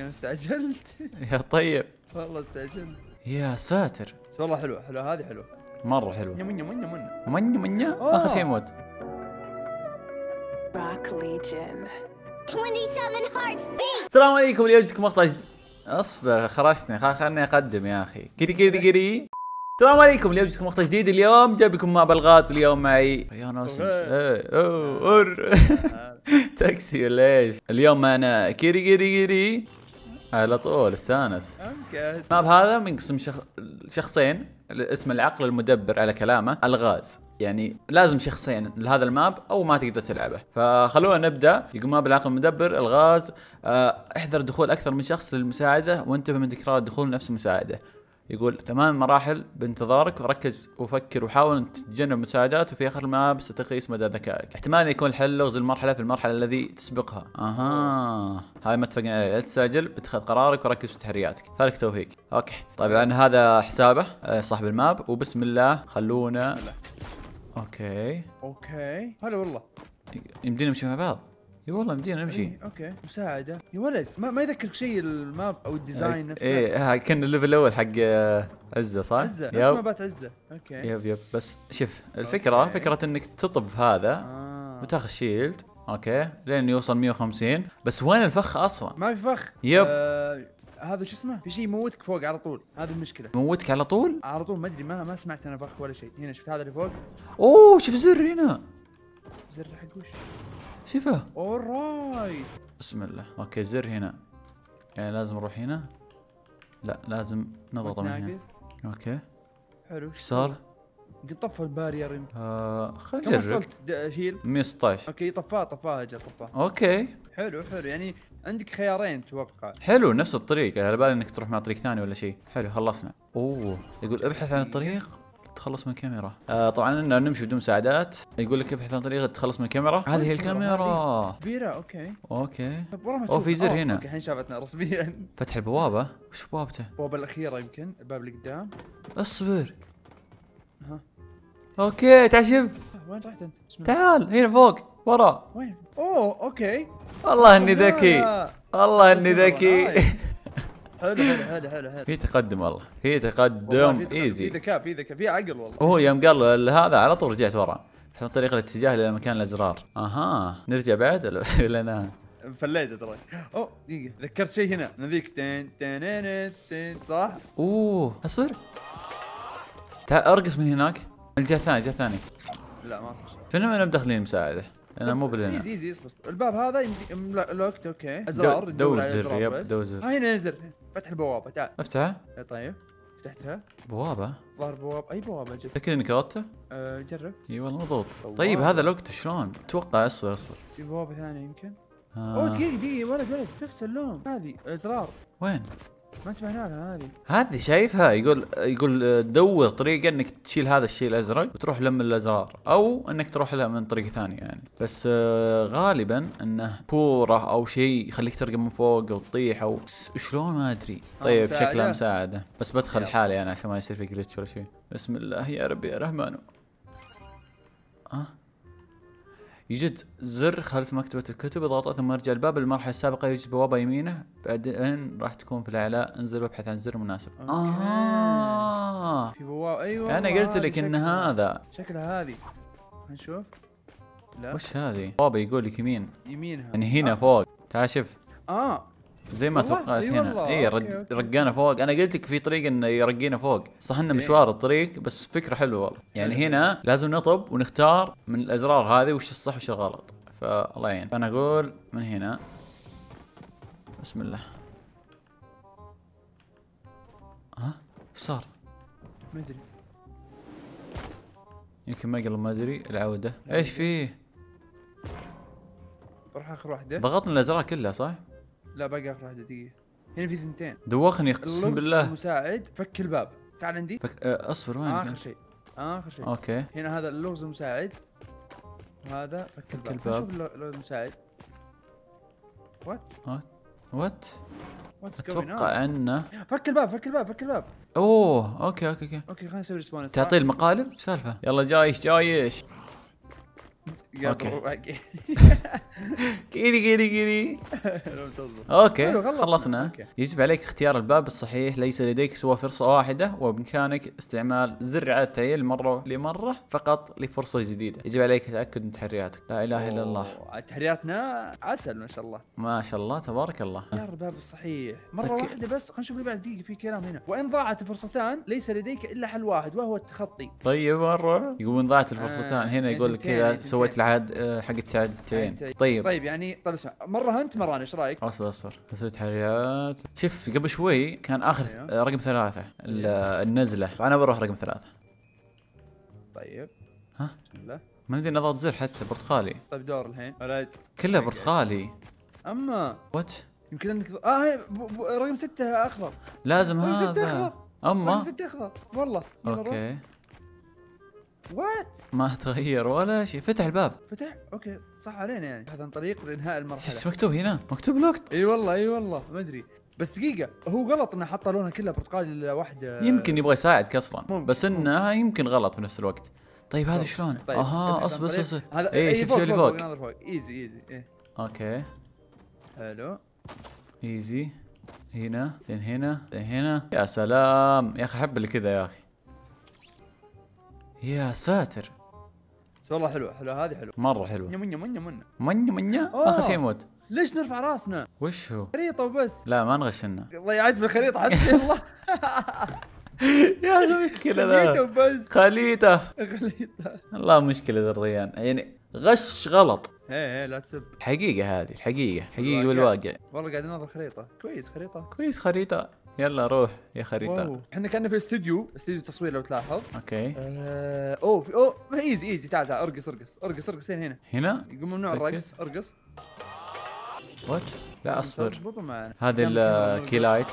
انا استعجلت. يا طيب والله استعجلت. يا ساتر بس والله حلوه، حلوه هذه، حلوه مره حلوه. منيا منيا منيا منيا منيا اخر شيء موت. السلام عليكم، اليوم جبتكم مقطع جديد. اصبر خرجتني، خلني اقدم يا اخي. كيري كيري كيري. السلام عليكم، اليوم جبتكم مقطع جديد. اليوم جاب لكم مع بلغاز. اليوم معي ريان اوسمس. تاكسي ولا ايش؟ اليوم معنا كيري كيري كيري على طول استانس. الماب هذا منقسم شخصين، اسم العقل المدبر على كلامه الغاز، يعني لازم شخصين لهذا الماب او ما تقدر تلعبه. فخلونا نبدا. يقول ماب العقل المدبر الغاز، احذر دخول اكثر من شخص للمساعده وانتبه من تكرار الدخول لنفس المساعده. يقول 8 مراحل بانتظارك، وركز وفكر وحاول تتجنب مساعدات، وفي اخر الماب ستقيس مدى ذكائك. احتمال يكون حل لغز المرحله في المرحله الذي تسبقها. اها هاي ما اتفقنا عليه. لا تستعجل باتخاذ قرارك وركز في تحرياتك. فالك توفيق. اوكي طبعا هذا حسابه صاحب الماب. وبسم الله خلونا. اوكي هلا والله يمدينا نمشي مع بعض. اي والله مدينا نمشي. إيه اوكي مساعده يا ولد. ما يذكرك شيء الماب او الديزاين نفسه. ايه كان الليفل الاول حق عزه صح؟ عزه نفس مابات عزه. اوكي يب بس شوف الفكره. أوكي. فكره انك تطب هذا وتاخذ شيلد. اوكي لين يوصل 150. بس وين الفخ اصلا؟ ما في فخ. يب هذا شو اسمه؟ في شيء يموتك فوق على طول، هذه المشكلة. يموتك على طول؟ على طول. ما ادري ما سمعت انا فخ ولا شيء. هنا شفت هذا اللي فوق؟ اوه شوف زر هنا. زر حق وش؟ شوفه. اورايت بسم الله. اوكي زر هنا، يعني لازم نروح هنا. لا لازم نضغط من هنا. اوكي حلو. ايش صار؟ قد طفى البارير يمكن. خلينا نجرب. كم وصلت شيل؟ 116. اوكي طفاه اجل طفاه. اوكي حلو يعني عندك خيارين اتوقع. حلو نفس الطريق، على بالي انك تروح مع طريق ثاني ولا شيء. حلو خلصنا. اوه يقول ابحث عن الطريق تخلص من الكاميرا. طبعا انه نمشي بدون مساعدات. يقول لك ابحث عن طريقه تتخلص من الكاميرا. هذه هي الكاميرا كبيره. اوكي طب ورا ما تشوف. في زر هنا. اوكي الحين شافتنا رسميا. فتح البوابه. وش بوابته؟ البوابه الاخيره يمكن، الباب اللي قدام. اصبر. اوكي تعال شوف. وين رحت انت؟ تعال هنا فوق ورا. وين؟ اوه اوكي. والله اني ذكي، والله اني ذكي. حلو في تقدم والله، في تقدم ايزي. في ذكاء في عقل والله. هو يوم قال هذا على طول رجعت ورا. احنا طريق الاتجاه الى مكان الازرار. نرجع بعد ولا انا فليت ترى. اوه دقيقة ذكرت شيء هنا نذيك. تن تن تن صح؟ اوه اصبر. تعال ارقص من هناك. الجهة الثانية. لا ما صار شيء. فين مدخلين مساعدة؟ انا مو بالنا. ايزي اصبر. الباب هذا لوكت. اوكي ازرار. دور زر. دور زر. هنا زر فتح البوابة. تعال افتحها. طيب فتحتها. بوابة ظهر بوابة. اي بوابة جد؟ تأكد انك ضغطته؟ جرب. اي والله مضغوط. طيب هذا لوكت شلون؟ اتوقع اصبر في بوابة ثانية يمكن. دقيقة ولد نفس اللون. هذه ازرار وين؟ ما انتبهنا لها. هذه شايفها. يقول دور طريقه انك تشيل هذا الشيء الازرق وتروح لم الازرار، او انك تروح لها من طريقه ثانيه يعني. بس غالبا انه كوره او شيء يخليك ترقم من فوق او تطيح او شلون ما ادري. طيب شكلها مساعده بس بدخل حالي انا عشان ما يصير في جلتش ولا شيء. بسم الله يا ربي يا رحمن. يوجد زر خلف مكتبة الكتب، اضغطه ثم ارجع الباب. المرحلة السابقة يوجد بوابة يمينه، بعدين راح تكون في الأعلى. انزل وابحث عن زر مناسب. في بوابة. ايوه انا قلت لك ان هذا شكلها. هذه نشوف. لا وش هذه؟ بوابة يقول لك يمينها يعني هنا فوق. تعال شوف. زي ما توقعت. هنا اي رقانا فوق. انا قلت لك في طريق انه يرقينا فوق صح. انه مشوار الطريق بس فكره حلوه والله. يعني هنا لازم نطب ونختار من الازرار هذه وش الصح وش الغلط. فالله يعين. انا اقول من هنا. بسم الله. ايش صار؟ ما ادري. يمكن ما قلب. ما ادري العوده. ايش فيه؟ بروح اخر واحده. ضغطنا الازرار كلها صح؟ لا باقي اخر واحده. دقيقه هنا في 2. دوخني اقسم بالله. المساعد فك الباب. تعال عندي. اصبر وين؟ اخر شيء. اوكي هنا هذا اللغز المساعد. هذا فك الباب. شوف اللغز المساعد. وات اتوقع انه فك الباب. اوه اوكي خلينا نسوي ريسبون. تعطيه المقالب. سالفه. يلا جايش اوكي كيري كيري كيري اوكي خلصنا. يجب عليك اختيار الباب الصحيح، ليس لديك سوى فرصة واحدة، وبإمكانك استعمال زر إعادة تعيين مرة لمرة فقط لفرصة جديدة. يجب عليك التأكد من تحرياتك. لا إله إلا الله. تحرياتنا عسل ما شاء الله ما شاء الله تبارك الله. اختيار الباب الصحيح مرة واحدة بس. خلينا نشوف اللي بعد دقيقة في كلام هنا. وإن ضاعت الفرصتان ليس لديك إلا حل واحد وهو التخطي. طيب مرة يقول إن ضاعت الفرصتان هنا يقول لك كذا سويت العاد حق التعدين. طيب يعني طيب اسمع مرة أنت مرة أنا ايش رأيك؟ أصبر سويت تحريات. شوف قبل شوي كان آخر رقم 3 النزلة، فأنا بروح رقم 3. طيب ها؟ لا ما ندري نضغط زر حتى برتقالي. طيب دور الحين ولد كله برتقالي. أما وات؟ يمكن أنك رقم 6 أخضر. لازم هذا رقم 6 أخضر. أما رقم 6 أخضر والله. أوكي وات؟ ما تغير ولا شيء. فتح الباب. فتح؟ اوكي صح علينا يعني. هذا طريق لانهاء المرحله. ايش مكتوب هنا؟ مكتوب لوكت. اي والله اي والله ما ادري. بس دقيقه هو غلط انه حط لونها كلها برتقالي واحده. يمكن يبغى يساعدك اصلا. بس انها يمكن غلط في نفس الوقت. طيب هذا شلون؟ طيب. اها اصبر هذا اي شوف اللي فوق. ايزي ايزي ايه. اوكي حلو ايزي. هنا لين هنا لين هنا. يا سلام يا اخي احب اللي كذا يا اخي. يا ساتر والله حلوه حلوه هذه حلوه مره حلوه. منيا منيا منيا منيا منيا اخر شيء موت. ليش نرفع راسنا؟ وش هو؟ خريطه وبس. لا ما نغشنا. الله يعد بالخريطه حسبي الله. يا اخي مشكله ذا. خليته وبس. خليته والله مشكله ذا الريان يعني غش غلط. ايه لا تسب. حقيقه هذه الحقيقه حقيقه والواقع. والله قاعد ننظر خريطه كويس. خريطه كويس خريطه. يلا روح يا خريطه. احنا كنا في استوديو تصوير لو تلاحظ. اوكي اوه ايزي ايزي. تعال ارقص ارقص ارقص ارقص هنا يقوم ممنوع الرقص. ارقص وات؟ لا اصبر هذه الكيلايت.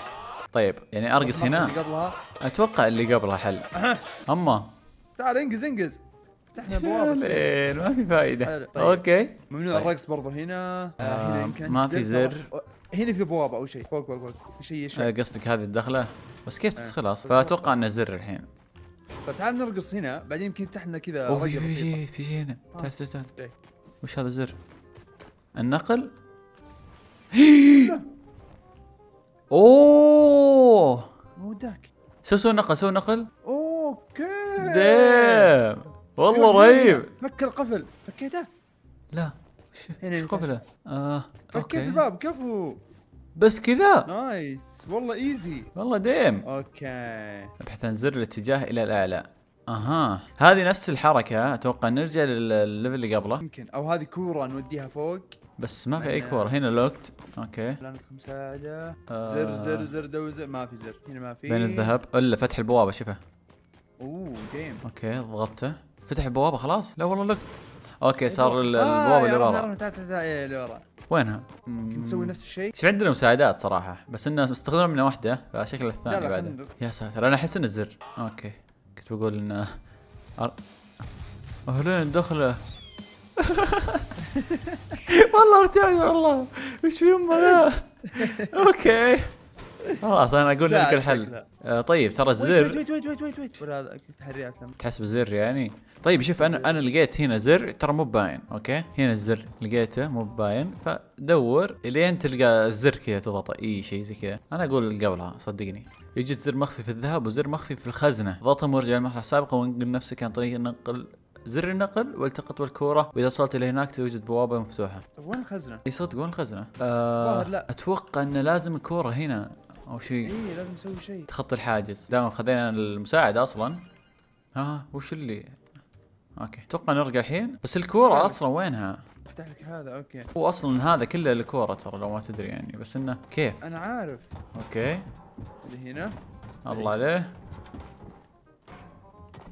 طيب يعني ارقص هنا. اتوقع اللي قبلها حل. اما تعال انقز انقز. فتحنا ابواب ما في فائده. اوكي ممنوع الرقص برضه هنا. هنا ما في زر. هنا في بوابه او شيء فوق فوق فوق شيء. قصدك هذه الدخله بس كيف تدخلها اصلا؟ فاتوقع انه زر الحين. طيب تعال نرقص هنا بعدين يمكن يفتح لنا كذا رقصه بسيطه. في شيء في شيء هنا. تعال تعال تعال. وش هذا زر؟ النقل. اوه مو ذاك. سووا نقل سووا نقل. اوكي دام والله رهيب. فك القفل. فكيته؟ لا هنا قفله. فكيت الباب كفو بس كذا. نايس والله ايزي والله ديم. اوكي ابحث عن زر الاتجاه الى الاعلى. اها هذه نفس الحركه. اتوقع نرجع للليفل اللي قبله يمكن. او هذه كوره نوديها فوق بس ما في اي كوره هنا. لوكت. اوكي مساعده. زر زر زر دو زر. ما في زر هنا. ما في بين الذهب الا فتح البوابه. شوفها. اوه ديم. اوكي ضغطته فتح البوابه خلاص. لا والله لوكت. اوكي صار البوابه اللي ورا. اللي ورا وينها؟ يمكن نسوي نفس الشيء. شوف عندنا مساعدات صراحه بس الناس استخدمنا منها واحده فشكل الثاني بعده. يا ساتر انا احس انه الزر. اوكي كنت بقول انه اهلين دخله. والله ارتعش والله. وش في امه ذا؟ اوكي خلاص انا اقول لك الحل. طيب ترى الزر. ويت ويت ويت ويت ويت. هذا تحريات تحسب زر يعني. طيب شوف انا لقيت هنا زر ترى مو باين. اوكي هنا الزر لقيته مو باين فدور الين تلقى الزر كذا تضغط اي شيء زي كذا. انا اقول قبلها صدقني. يوجد زر مخفي في الذهب وزر مخفي في الخزنه. ضغطهم وارجع للمرحله السابقه وانقل نفسك عن طريق النقل. زر النقل والتقط بالكوره واذا وصلت الى هناك توجد بوابه مفتوحه. طيب وين الخزنه؟ اي صدق وين الخزنه؟ لا اتوقع انه لازم الكوره هنا او شيء. اي لازم نسوي شيء تخطي الحاجز. دام خذينا المساعده اصلا. وش اللي اوكي اتوقع نرجع الحين. بس الكوره اصلا وينها؟ افتح لك هذا. اوكي هو اصلا هذا كله الكوره ترى لو ما تدري يعني. بس انه كيف انا عارف. اوكي اللي هنا الله عليه.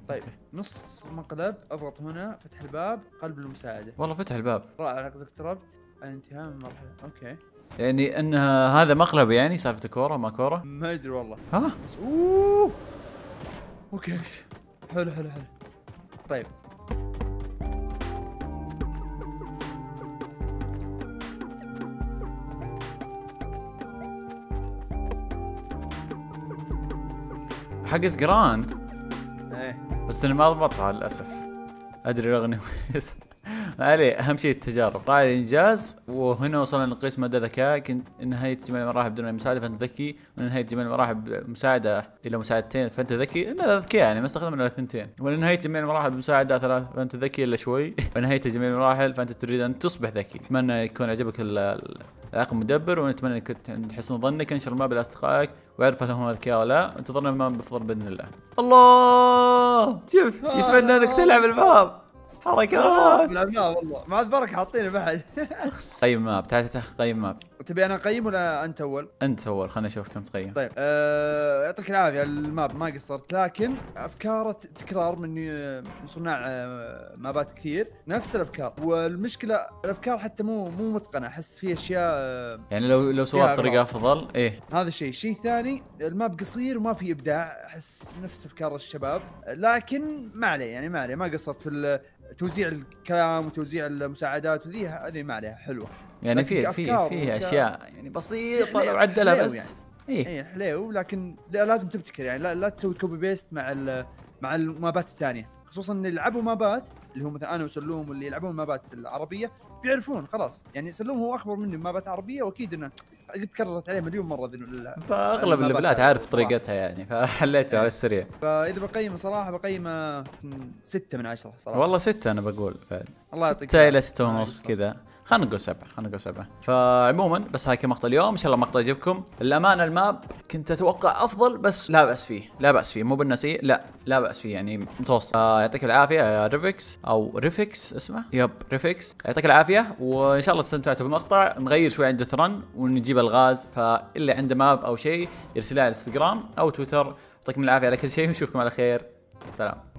طيب نص مقلب. اضغط هنا فتح الباب قلب المساعده. والله فتح الباب. رائع لقد اقتربت الانتهاء من المرحله. اوكي يعني انها هذا مقلب يعني سالفه كوره ما كوره ما ادري والله. ها اوه اوكي حلو حلو حلو. طيب حقت جراند. ايه بس انا ما ضبطها للاسف. ادري الاغنيه كويسه ما عليه، اهم شيء التجارب. راعي الانجاز. وهنا وصلنا لقيس مدى ذكائك. نهايه جميع المراحل بدون مساعده فانت ذكي، ونهايه جميع المراحل بمساعده الى مساعدتين فانت ذكي. لا ذكي يعني ما استخدمنا الا ثنتين. ونهايه جميع المراحل بمساعده ثلاث فانت ذكي الا شوي. ونهايه جميع المراحل فانت تريد ان تصبح ذكي. اتمنى يكون عجبك العقل المدبر، ونتمنى انك عند حسن ظنك. انشر الماب لاصدقائك واعرف هل هم اذكياء ولا لا. انتظرنا الماب بفضل باذن الله. الله شوف يتمنى انك تلعب الماب. حركات لعبناها والله مع البركه حاطينه بعد. قيم ماب، تعال قيم ماب. تبي انا اقيم ولا انت اول؟ انت اول، خلينا نشوف كم تقيم. طيب يعطيك العافيه، الماب ما قصرت، لكن افكاره تكرار من صناع مابات كثير نفس الافكار، والمشكله الافكار حتى مو متقنه، احس في اشياء يعني لو سويها بطريقه افضل. ايه هذا الشيء. الشيء الثاني الماب قصير وما في ابداع، احس نفس افكار الشباب، لكن ما عليه يعني ما عليه، ما قصرت في توزيع الكلام وتوزيع المساعدات وذي، هذه ما عليها حلوه يعني. في اشياء يعني بسيطه لو عدلها بس يعني. اي حلو، لكن لازم تبتكر يعني، لا تسوي كوبي بيست مع المابات الثانيه، خصوصا اللي يلعبوا مابات اللي هو مثلا انا وسلوم واللي يلعبون مابات العربيه بيعرفون خلاص يعني. سلوم هو اخبر مني بمابات عربيه، واكيد انه قد تكررت عليه مليون مره فاغلب الليفلات عارف طريقتها يعني، فحليتها على السريع. فاذا بقيمه صراحه بقيمه 6 من 10 صراحه. والله 6 انا بقول بعد. الله يعطيك 6 إلى 6.5 كذا، خلينا نقول 7، خلينا نقول 7. فعموما بس هاي كان مقطع اليوم، ان شاء الله مقطع يعجبكم. الامانه الماب كنت اتوقع افضل، بس لا باس فيه، لا باس فيه، مو بالنسيء، لا باس فيه يعني متوسط. يعطيك العافيه يا ريفكس او ريفكس اسمه، يب ريفكس، يعطيك العافيه، وان شاء الله استمتعتوا بالمقطع. نغير شوي عند ثرن ونجيب الغاز، فاللي عنده ماب او شيء يرسلها على الانستغرام او تويتر. يعطيكم العافيه على كل شيء، ونشوفكم على خير، سلام.